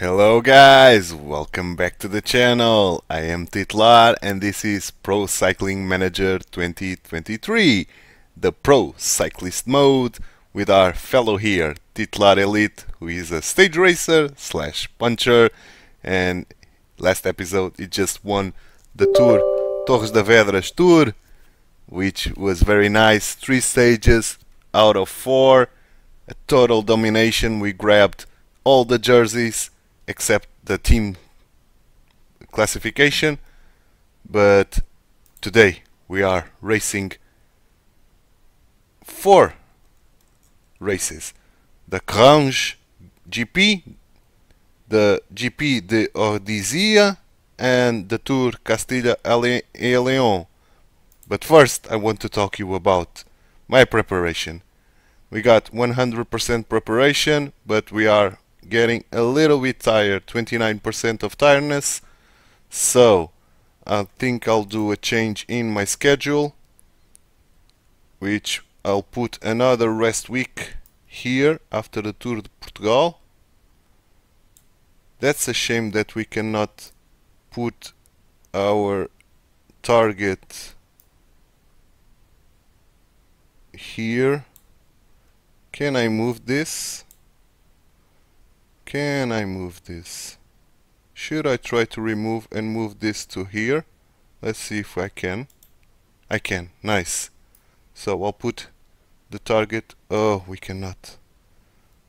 Hello guys, welcome back to the channel. I am Titular and this is Pro Cycling Manager 2023, the Pro Cyclist mode, with our fellow here, Titular Elite, who is a stage racer slash puncher, and last episode he just won the Tour Torres de Vedras Tour, which was very nice. 3 stages out of 4, a total domination. We grabbed all the jerseys except the team classification, but today we are racing 4 races: the Kranj GP, the GP de Ordizia, and the Tour Castilla y Leon. But first I want to talk to you about my preparation. We got 100% preparation, but we are getting a little bit tired, 29% of tiredness, so I think I'll do a change in my schedule, which I'll put another rest week here after the Tour de Portugal. That's a shame that we cannot put our target here. Can I move this? Can I move this? Should I try to remove and move this to here? Let's see if I can. I can. Nice. So I'll put the target. Oh, we cannot.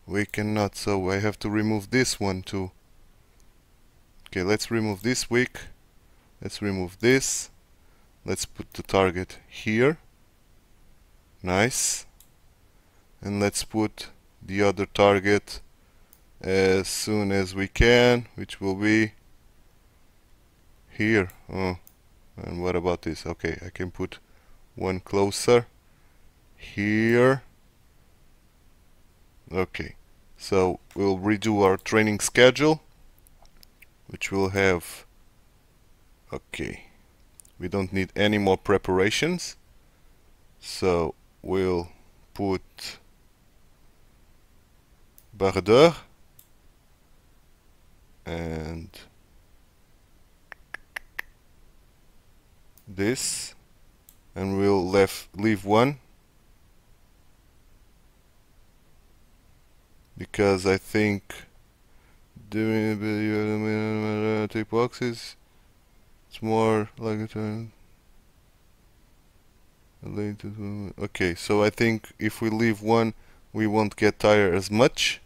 We cannot. So I have to remove this one too. Okay, let's remove this week. Let's remove this. Let's put the target here. Nice. And let's put the other target as soon as we can, which will be here. Oh, and what about this? Okay, I can put one closer here. Okay, so we'll redo our training schedule, which will have, okay, we don't need any more preparations, so we'll put Bardeur and this, and we'll leave one, because I think doing tick boxes, it's more like a turn. Okay, so I think if we leave one, we won't get tired as much.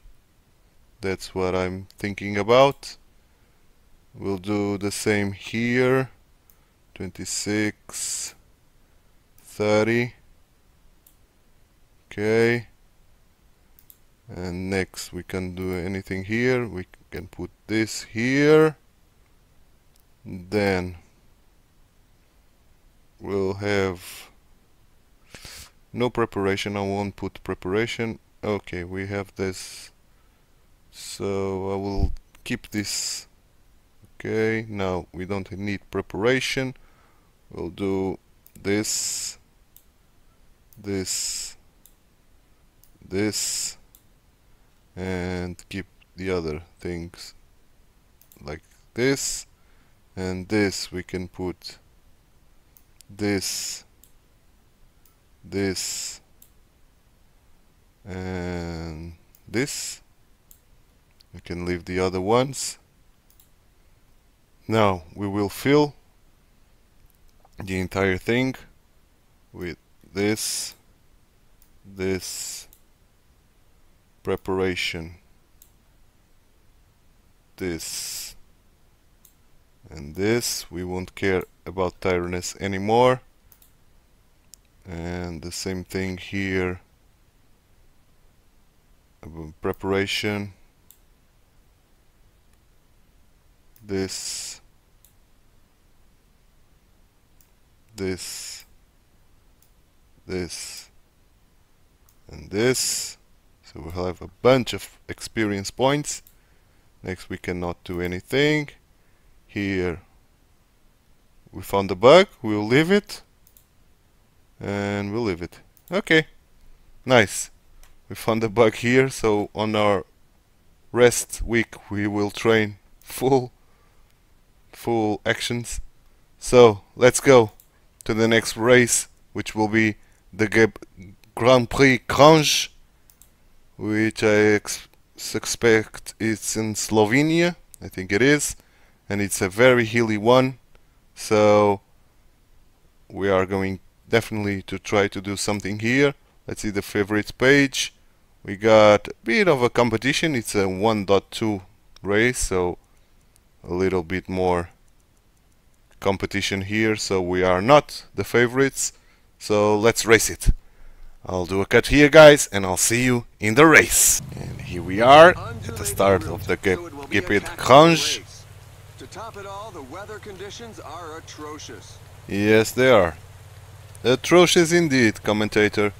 That's what I'm thinking about. We'll do the same here. 26, 30. Okay. And next we can do anything here. We can put this here. Then we'll have no preparation. I won't put preparation. Okay, we have this. So I will keep this. Okay, now we don't need preparation. We'll do this, this, this, and keep the other things like this. And this we can put this, this, and this. We can leave the other ones. Now we will fill the entire thing with this, this, preparation, this, and this. We won't care about tiredness anymore. And the same thing here, preparation, this, this, this, and this. So we'll have a bunch of experience points. Next we cannot do anything. Here we found the bug, we'll leave it, and we'll leave it. Okay, nice. We found the bug here, so on our rest week we will train full actions. So let's go to the next race, which will be the Grand Prix Kranj, which I suspect it's in Slovenia. I think it is, and it's a very hilly one, so we are going definitely to try to do something here. Let's see the favorites page. We got a bit of a competition. It's a 1.2 race, so a little bit more competition here, so we are not the favorites, so let's race it. I'll do a cut here, guys, and I'll see you in the race. And here we are at the start of the GP de Kranj. To top it all, the weather conditions are atrocious. Yes, they are. Atrocious indeed, commentator.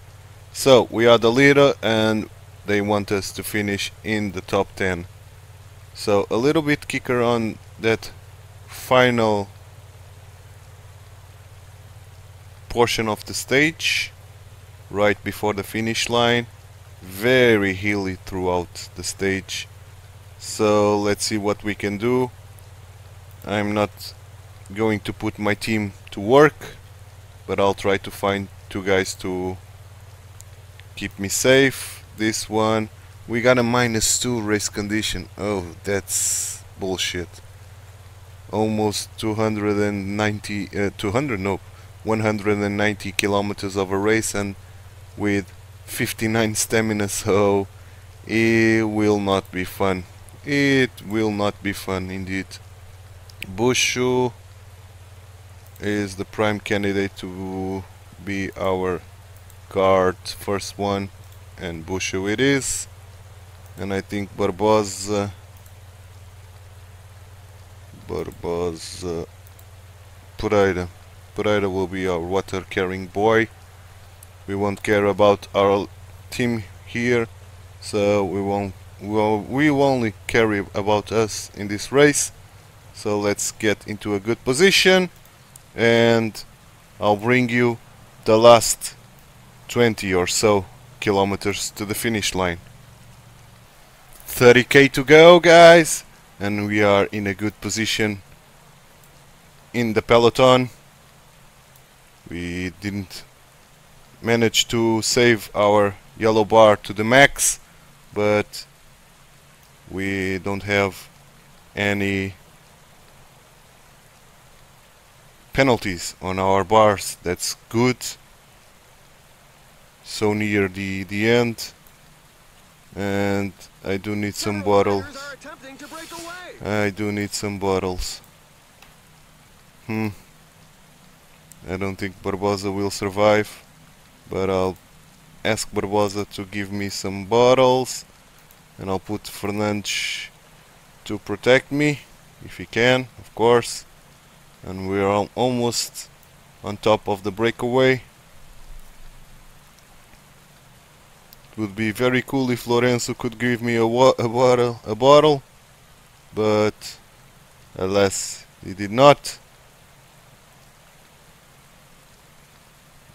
So, we are the leader and they want us to finish in the top 10. So, a little bit kicker on that final portion of the stage, right before the finish line. Very hilly throughout the stage, so let's see what we can do. I'm not going to put my team to work, but I'll try to find two guys to keep me safe. This one, we got a -2 race condition. Oh, that's bullshit. Almost 190 kilometers of a race, and with 59 stamina, so it will not be fun. It will not be fun indeed. Bushu is the prime candidate to be our guard first one, and Bushu it is. And I think Barbosa Pereira will be our water carrying boy. We won't care about our team here, so we will only care about us in this race. So let's get into a good position, and I'll bring you the last 20 or so kilometers to the finish line. 30k to go, guys, and we are in a good position in the peloton. We didn't managed to save our yellow bar to the max, but we don't have any penalties on our bars. That's good. So near the end, and I do need some bottles. I don't think Barbosa will survive, but I'll ask Barbosa to give me some bottles, and I'll put Fernandes to protect me, if he can, of course. And we are almost on top of the breakaway. It would be very cool if Lorenzo could give me a bottle, but alas, he did not.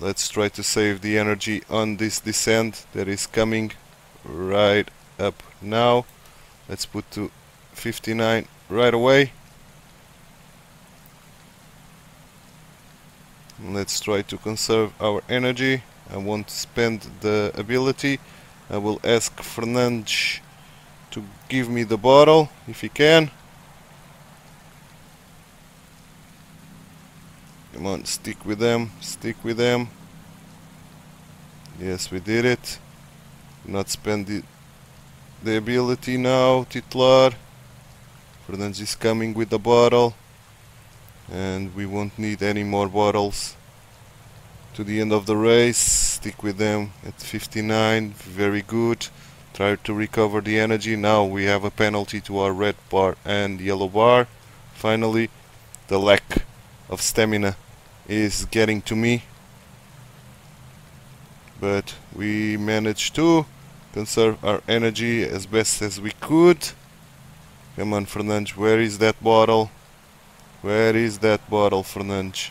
Let's try to save the energy on this descent that is coming right up now. Let's put to 59 right away. Let's try to conserve our energy. I won't spend the ability. I will ask Fernandes to give me the bottle if he can. Come on, stick with them, stick with them. Yes, we did it. Not spend the ability now, Titular. Fernandes is coming with the bottle, and we won't need any more bottles to the end of the race. Stick with them at 59. Very good. Try to recover the energy. Now we have a penalty to our red bar and yellow bar. Finally, the lack of stamina is getting to me, but we managed to conserve our energy as best as we could. Come on, Fernandes, where is that bottle? Where is that bottle, Fernandes?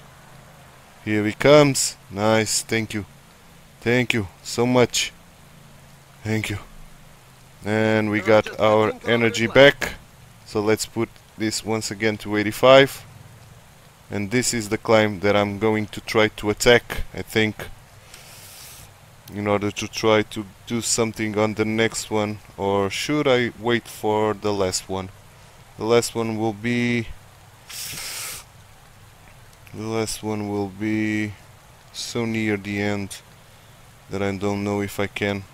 Here he comes. Nice, thank you so much. Thank you. And we got our energy back. So let's put this once again to 85. And this is the climb that I'm going to try to attack, I think, in order to try to do something on the next one. Or should I wait for the last one? The last one will be... the last one will be so near the end that I don't know if I can.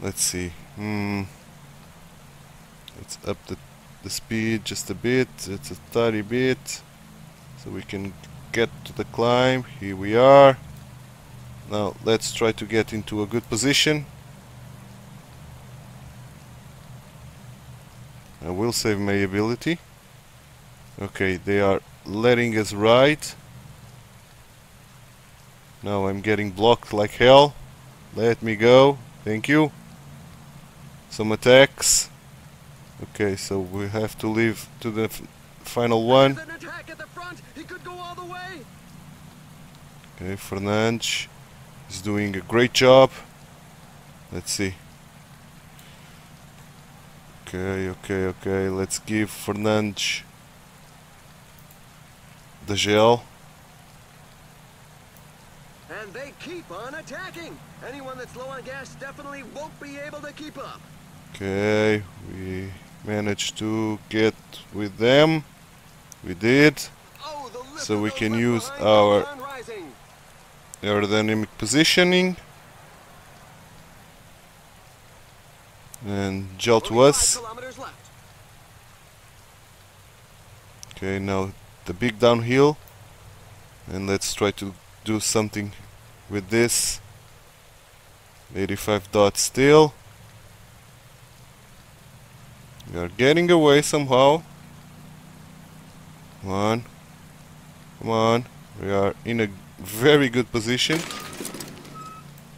Let's see. Let's up the speed just a bit. It's a tiny bit, so we can get to the climb. Here we are. Now let's try to get into a good position. I will save my ability. Okay, they are letting us ride. Now I'm getting blocked like hell. Let me go. Thank you. Some attacks. Okay, so we have to leave to the final one. Okay, Fernandes is doing a great job. Let's see. Okay, okay, okay. Let's give Fernandes the gel. And they keep on attacking. Anyone that's low on gas definitely won't be able to keep up. Okay, we managed to get with them. We did. So we can use our aerodynamic positioning and gel to us. Okay, now the big downhill, and let's try to do something with this. 85 dots still. We are getting away somehow. Come on. Come on. We are in a very good position.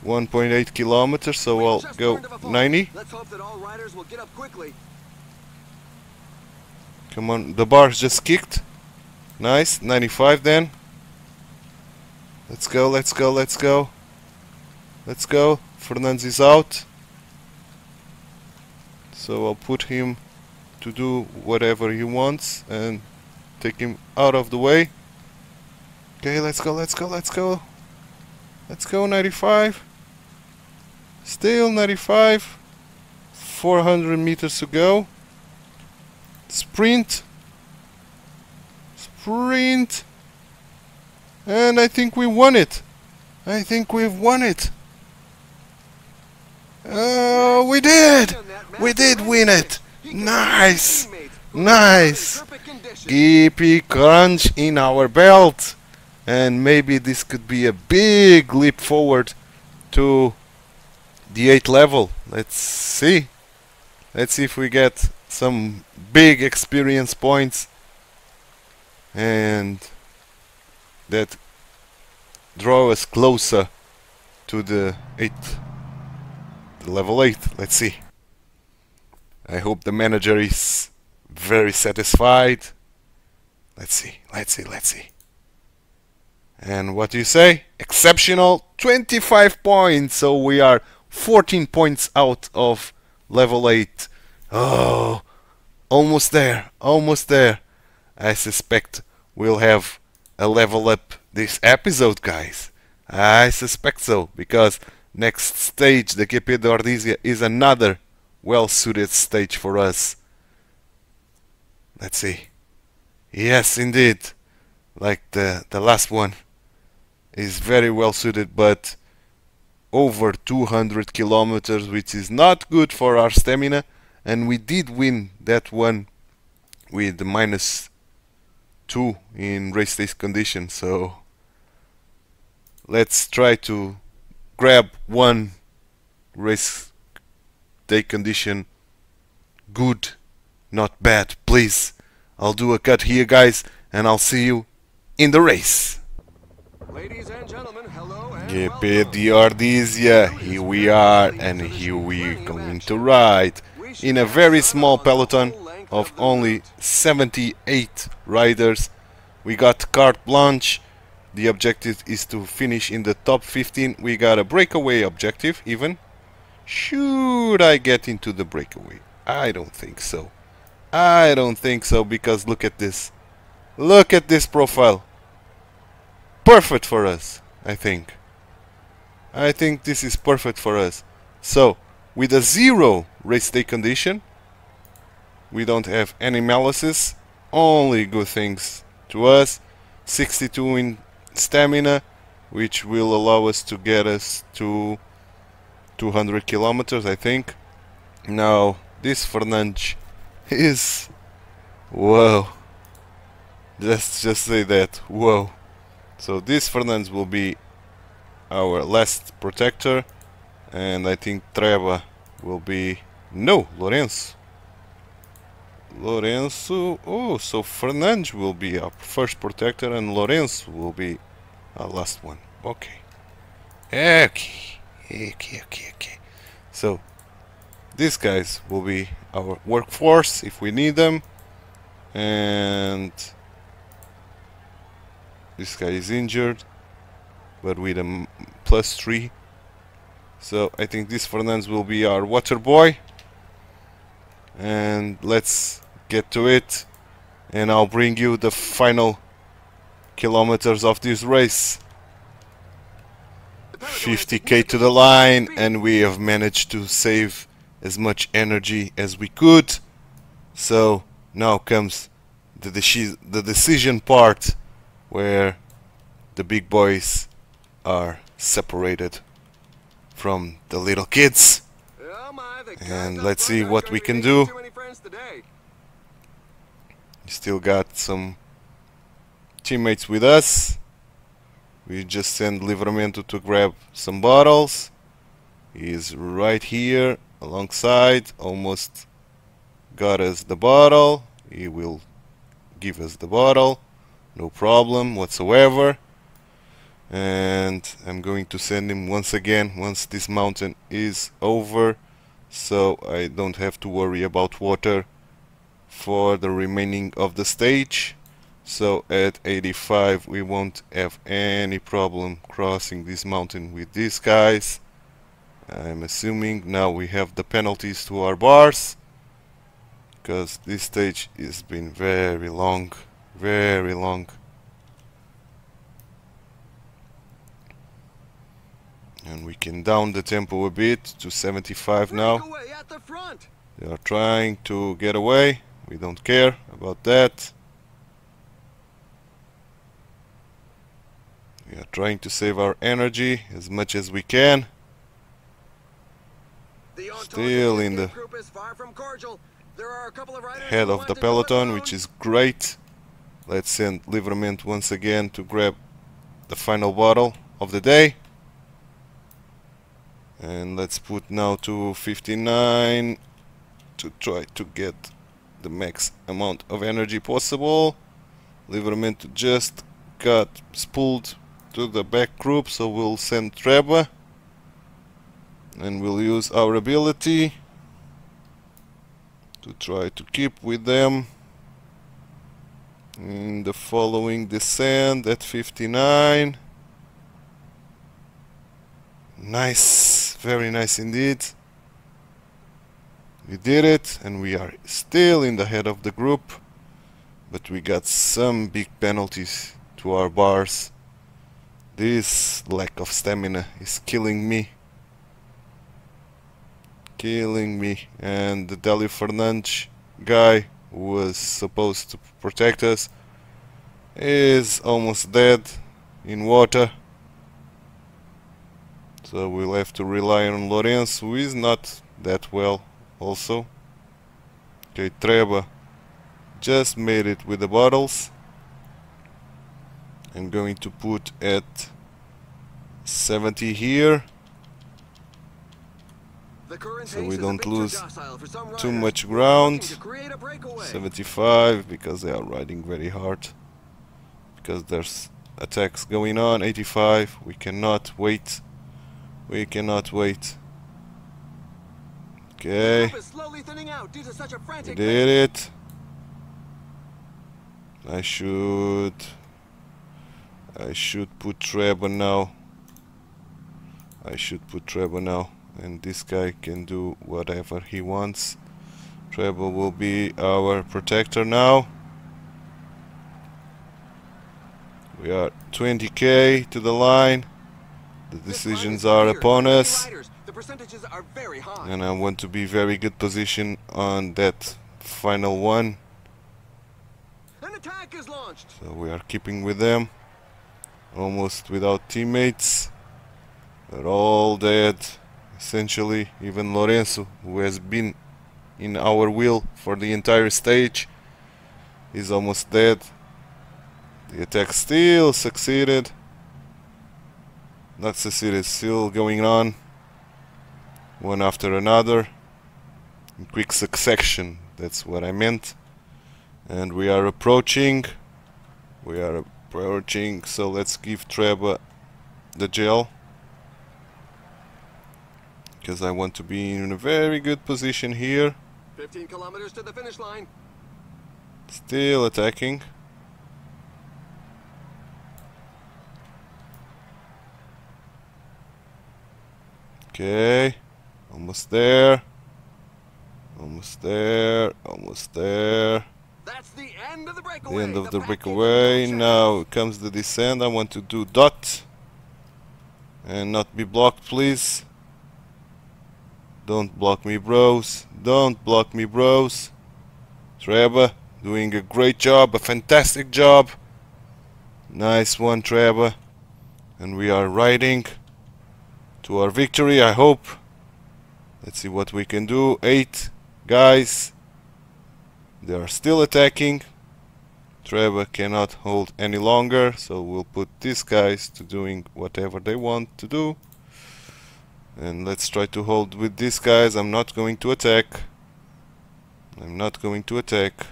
1.8 kilometers, so I'll go 90. Let's hope that all riders will get up quickly. Come on, the bar's just kicked. Nice, 95 then. Let's go, let's go, let's go. Let's go. Fernandes is out. So I'll put him to do whatever he wants and take him out of the way. Okay, let's go, let's go, let's go. Let's go, 95. Still 95. 400 meters to go. Sprint. Sprint. And I think we won it. I think we've won it. Oh, we did! We did win it! Nice! Nice! GP Kranj in our belt! And maybe this could be a big leap forward to the 8th level. Let's see. Let's see if we get some big experience points. And that draw us closer to the 8th level. 8, let's see. I hope the manager is very satisfied. Let's see, let's see, let's see. And what do you say? Exceptional 25 points, so we are 14 points out of level 8. Oh, almost there, almost there. I suspect we'll have a level up this episode, guys. I suspect so, because next stage, the GP de Ordizia, is another well-suited stage for us. Let's see. Yes, indeed. Like the last one is very well-suited, but over 200 kilometers, which is not good for our stamina. And we did win that one with -2 in race day condition. So let's try to grab one race day condition good, not bad, please. I'll do a cut here, guys, and I'll see you in the race. Ladies and gentlemen, hello and GP de Ordizia, here we are, and here we're going to ride in a very small peloton of only 78 riders. We got carte blanche. The objective is to finish in the top 15. We got a breakaway objective even. Should I get into the breakaway? I don't think so. I don't think so, because look at this. Look at this profile. Perfect for us, I think. I think this is perfect for us. So, with a 0 race day condition, we don't have any malices, only good things to us. 62 in stamina, which will allow us to get us to 200 kilometers, I think. Now, this Fernandes is... whoa. Let's just say that, whoa. So this Fernandes will be our last protector, and I think Treba will be... no, Lourenço. Lourenço... oh, so Fernandes will be our first protector and Lourenço will be our last one. Okay. Okay. Okay, okay, okay. So, these guys will be our workforce if we need them. And this guy is injured, but with a +3. So, I think this Fernandes will be our water boy. And let's get to it. And I'll bring you the final kilometers of this race. 50k to the line, and we have managed to save as much energy as we could. So now comes the decision part, where the big boys are separated from the little kids. And let's see what we can do. We still got some teammates with us. We just send Livramento to grab some bottles. He's right here alongside, almost got us the bottle. He will give us the bottle, no problem whatsoever. And I'm going to send him once again once this mountain is over, so I don't have to worry about water for the remaining of the stage. So at 85 we won't have any problem crossing this mountain with these guys, I'm assuming. Now we have the penalties to our bars, because this stage has been very long, very long. And we can down the tempo a bit to 75 now. They are trying to get away, we don't care about that. We are trying to save our energy as much as we can. Still in the head of the peloton, which is great. Let's send Livramento once again to grab the final bottle of the day. And let's put now to 59 to try to get the max amount of energy possible. Livramento just got spooled to the back group, so we'll send Treba and we'll use our ability to try to keep with them in the following descent at 59. Nice, very nice indeed. We did it, and we are still in the head of the group, but we got some big penalties to our bars. This lack of stamina is killing me. Killing me. And the Délio Fernandes guy who was supposed to protect us is almost dead in water. So we'll have to rely on Lourenço, who is not that well also. Okay, Treba just made it with the bottles. I'm going to put at 70 here, so we don't lose too much ground. 75, because they are riding very hard, because there's attacks going on. 85, we cannot wait, we cannot wait. Okay, we did it. I should put Treba now. and this guy can do whatever he wants. Treble will be our protector now. We are 20k to the line. The decisions are upon us, and I want to be very good position on that final one. An attack is launched. So we are keeping with them, almost without teammates. They're all dead, essentially. Even Lorenzo, who has been in our wheel for the entire stage, is almost dead. The attack still succeeded. Not succeeded, still going on. One after another. In quick succession, that's what I meant. And we are approaching. We are approaching, so let's give Treba the gel, because I want to be in a very good position here. 15 kilometers to the finish line. Still attacking. Okay, almost there. Almost there. Almost there. That's the end of the breakaway. The end of the breakaway. Now comes the descent. I want to do dot and not be blocked, please. Don't block me, bros. Don't block me, bros. Treba doing a great job, a fantastic job. Nice one, Treba. And we are riding to our victory, I hope. Let's see what we can do. 8 guys. They are still attacking. Treba cannot hold any longer, so we'll put these guys to doing whatever they want to do. And let's try to hold with these guys. I'm not going to attack. I'm not going to attack.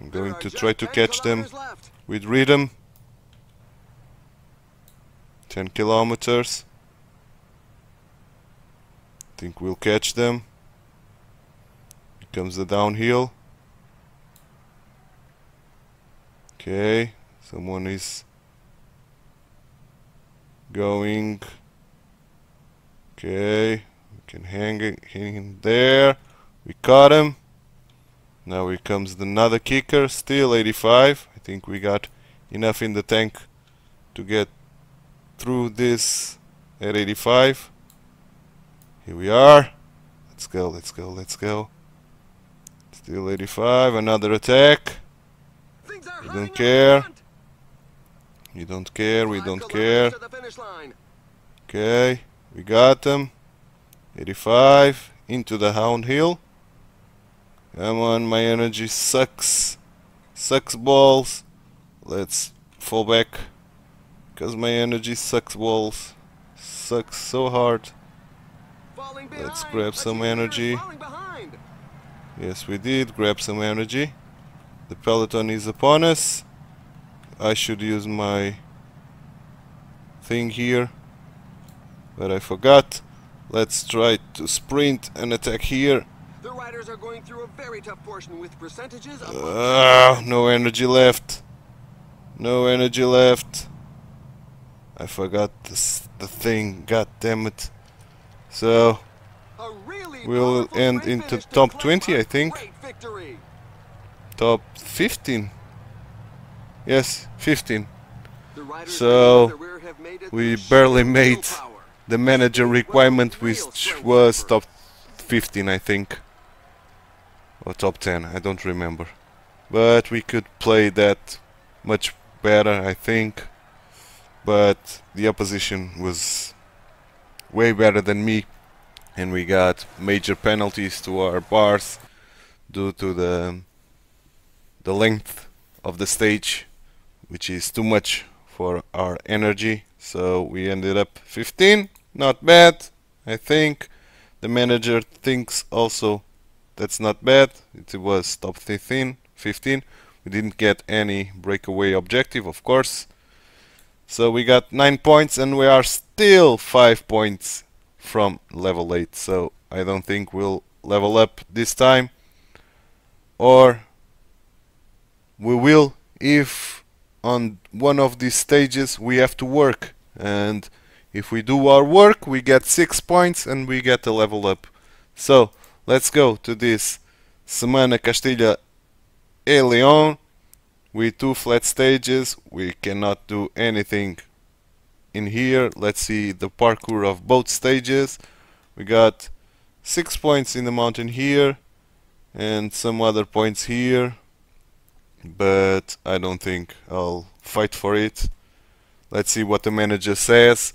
I'm going to try to catch them with rhythm. 10 kilometers. I think we'll catch them. Here comes the downhill. Okay, someone is going. Okay, we can hang him there. We caught him. Now here comes another kicker, still 85. I think we got enough in the tank to get through this at 85. Here we are. Let's go, let's go, let's go. Still 85, another attack. We don't care. You don't care, we don't care. Okay. We got them. 85 into the hound hill. Come on, my energy sucks. Sucks balls. Let's fall back, because my energy sucks balls. Sucks so hard. Let's grab some energy. Yes, we did grab some energy. The peloton is upon us. I should use my thing here, but I forgot. Let's try to sprint and attack here. The riders are going through a very tough portion with percentages of no energy left. No energy left. I forgot the thing. God damn it. So we'll end into top 20, I think. Top 15. Yes, 15. So we barely made the manager requirement, which was top 15, I think, or top 10, I don't remember, but we could play that much better, I think. But the opposition was way better than me, and we got major penalties to our bars due to the length of the stage, which is too much for our energy. So we ended up 15, not bad, I think. The manager thinks also that's not bad. It was top 15. We didn't get any breakaway objective, of course. So we got 9 points, and we are still 5 points from level 8. So I don't think we'll level up this time. Or we will if on one of these stages we have to work, and If we do our work, we get 6 points and we get a level up. So let's go to this Semana Castilla y Leon. With 2 flat stages, we cannot do anything in here. Let's see the parkour of both stages. We got 6 points in the mountain here and some other points here, but I don't think I'll fight for it. Let's see what the manager says.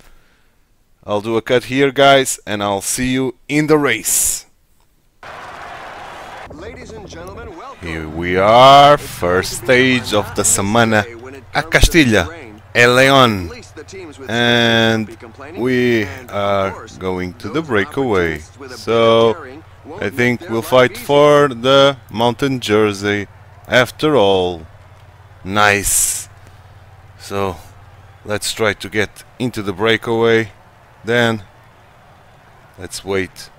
I'll do a cut here, guys, and I'll see you in the race. Ladies and gentlemen, welcome. Here we are, first stage of the Semana a Castilla y Leon, and we are going to the breakaway. So I think we'll fight for the mountain jersey after all. Nice. So let's try to get into the breakaway, then let's wait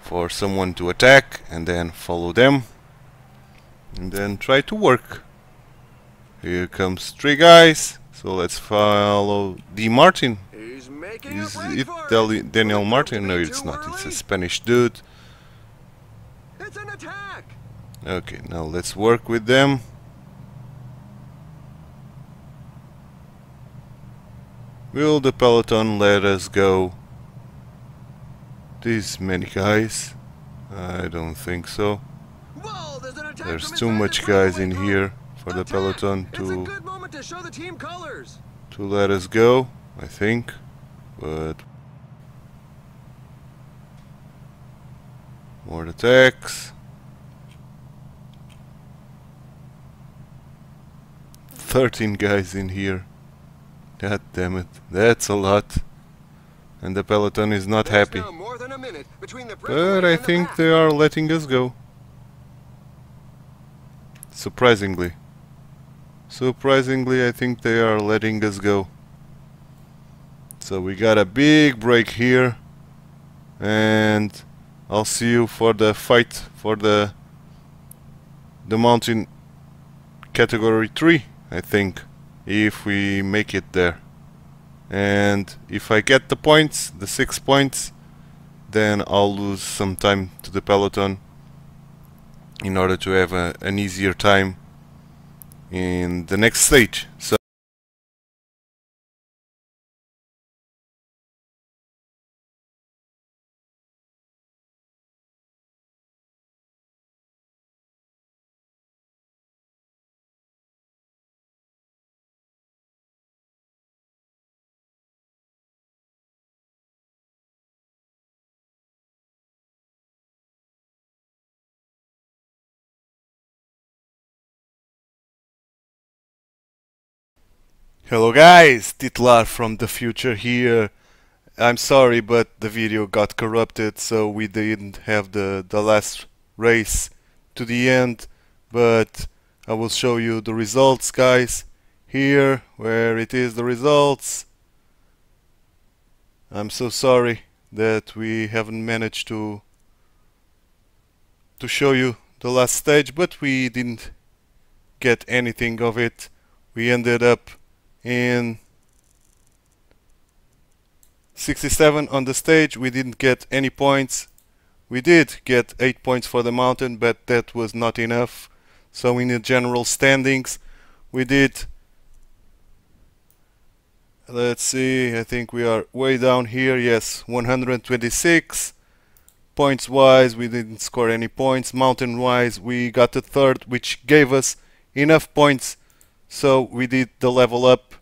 for someone to attack and then follow them and then try to work. Here comes 3 guys, so let's follow D. Martin. Is it Daniel Martin? No, it's not, it's a Spanish dude. It's an attack. Okay, now let's work with them. Will the peloton let us go? These many guys? I don't think so. Whoa, there's too much guys in here for the peloton to let us go, I think. But more attacks. 13 guys in here. God damn it, that's a lot. And the peloton is not happy. But I think they are letting us go. Surprisingly. Surprisingly, I think they are letting us go. So we got a big break here. And I'll see you for the fight for the mountain category 3, I think. If we make it there, and if I get the points, the 6 points, then I'll lose some time to the peloton in order to have an easier time in the next stage. So hello guys, Titular from the future here. I'm sorry, but the video got corrupted, so we didn't have the last race to the end, but I will show you the results, guys. Here, where it is, the results. I'm so sorry that we haven't managed to show you the last stage, but we didn't get anything of it. We ended up in 67 on the stage. We didn't get any points. We did get 8 points for the mountain, but that was not enough. So in the general standings, we did, let's see, I think we are way down here. Yes, 126 points wise we didn't score any points. Mountain wise we got a third, which gave us enough points. So we did the level up,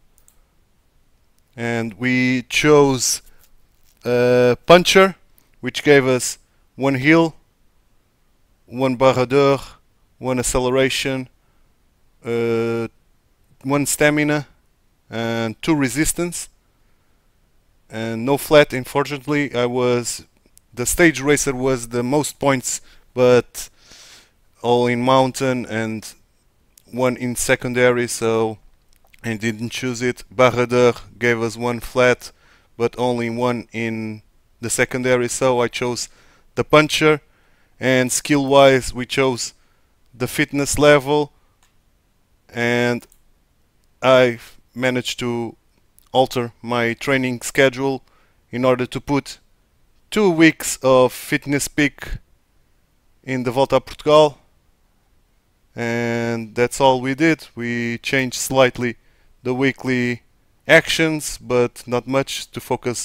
and we chose puncher, which gave us 1 heel, 1 barre d'or, 1 acceleration, 1 stamina, and 2 resistance, and no flat. Unfortunately, the stage racer was the most points, but all in mountain and 1 in secondary, so I didn't choose it. Barre d'or gave us 1 flat, but only 1 in the secondary, so I chose the puncher. And skill wise we chose the fitness level, and I managed to alter my training schedule in order to put 2 weeks of fitness peak in the Volta a Portugal, and that's all we did. We changed slightly the weekly actions, but not much, to focus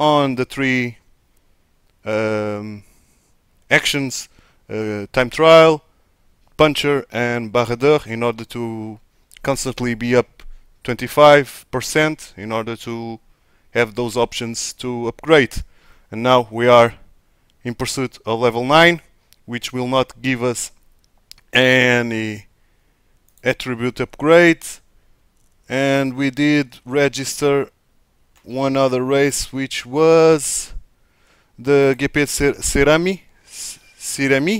on the three actions, time trial, puncher and barrador, in order to constantly be up 25% in order to have those options to upgrade. And now we are in pursuit of level 9, which will not give us any attribute upgrade. And we did register one other race, which was the GP Cerami,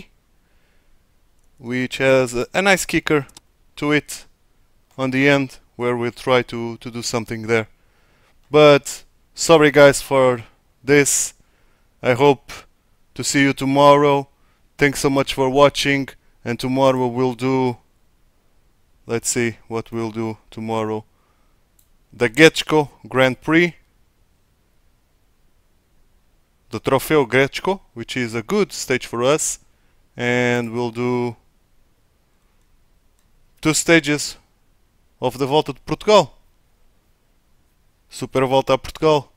which has a nice kicker to it on the end, where we'll try to do something there. But sorry guys for this. I hope to see you tomorrow. Thanks so much for watching, and tomorrow we'll do, let's see what we'll do tomorrow, the Getxo Grand Prix, the Trofeo Getxo, which is a good stage for us, and we'll do 2 stages of the Volta a Portugal, Super Volta a Portugal.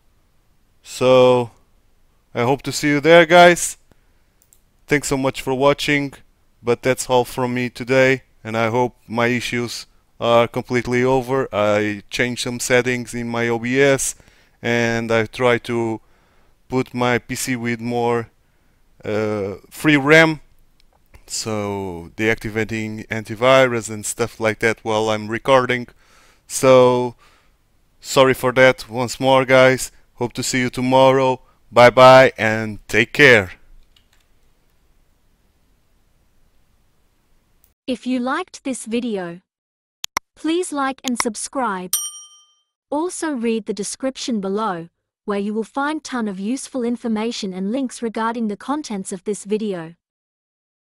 So I hope to see you there guys. Thanks so much for watching, but that's all from me today, and I hope my issues are completely over. I changed some settings in my OBS, and I try to put my PC with more free RAM, so deactivating antivirus and stuff like that while I'm recording. So sorry for that once more guys. Hope to see you tomorrow. Bye bye and take care. If you liked this video, please like and subscribe. Also read the description below, where you will find a ton of useful information and links regarding the contents of this video.